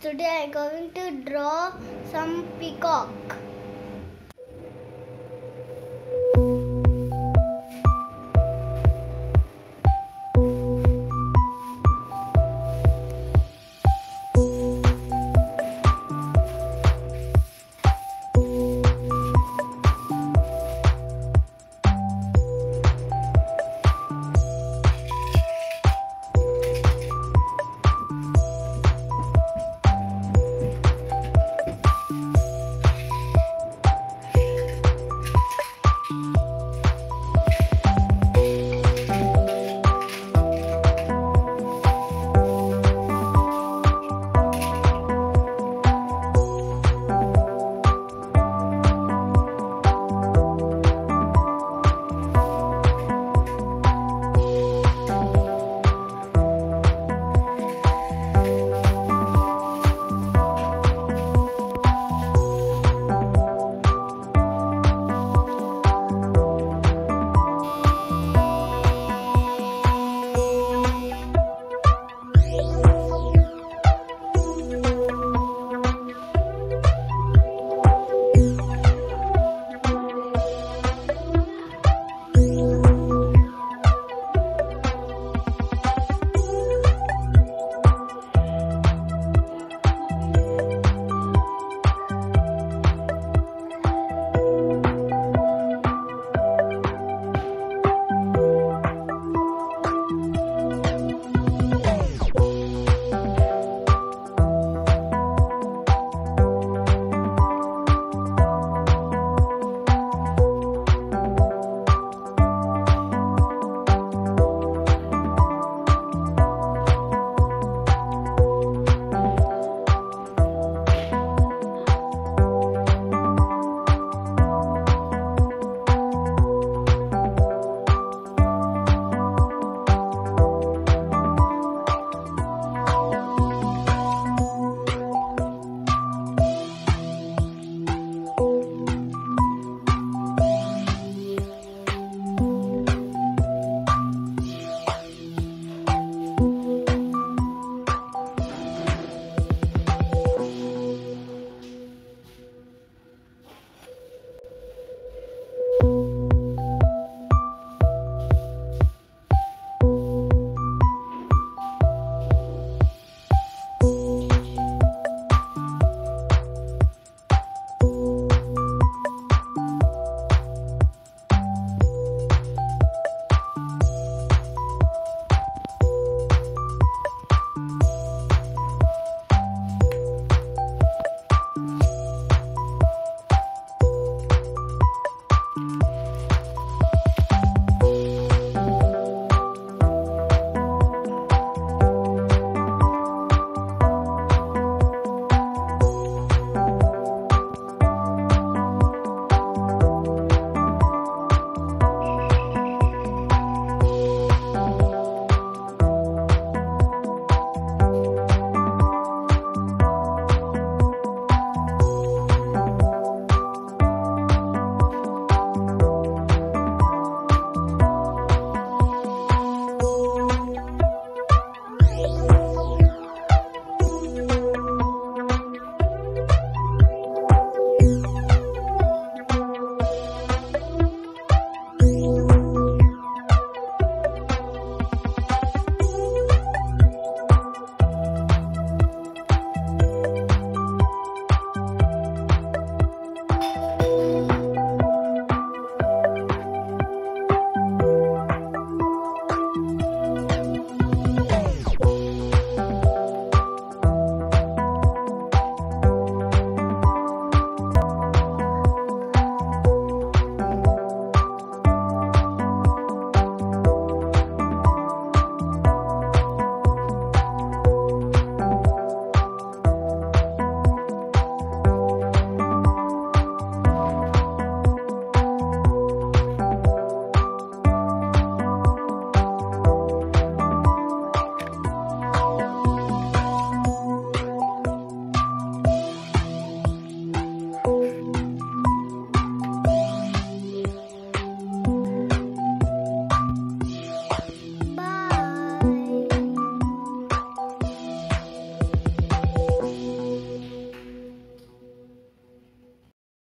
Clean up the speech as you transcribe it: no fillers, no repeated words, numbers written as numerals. Today I am going to draw some peacock.